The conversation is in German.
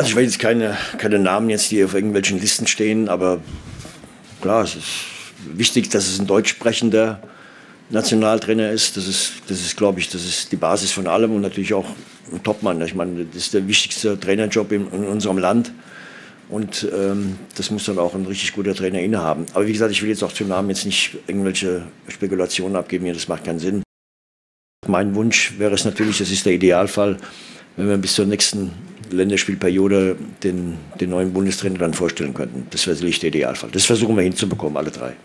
Also ich weiß jetzt keine Namen jetzt, die auf irgendwelchen Listen stehen, aber klar, es ist wichtig, dass es ein deutsch sprechender Nationaltrainer ist. Das ist glaube ich, das ist die Basis von allem und natürlich auch ein Topmann. Ich meine, das ist der wichtigste Trainerjob in unserem Land. Und das muss dann auch ein richtig guter Trainer innehaben. Aber wie gesagt, ich will jetzt auch zum Namen jetzt nicht irgendwelche Spekulationen abgeben hier, das macht keinen Sinn. Mein Wunsch wäre es natürlich, das ist der Idealfall, wenn wir bis zur nächsten Länderspielperiode den neuen Bundestrainer dann vorstellen könnten. Das wäre sicherlich der Idealfall. Das versuchen wir hinzubekommen, alle drei.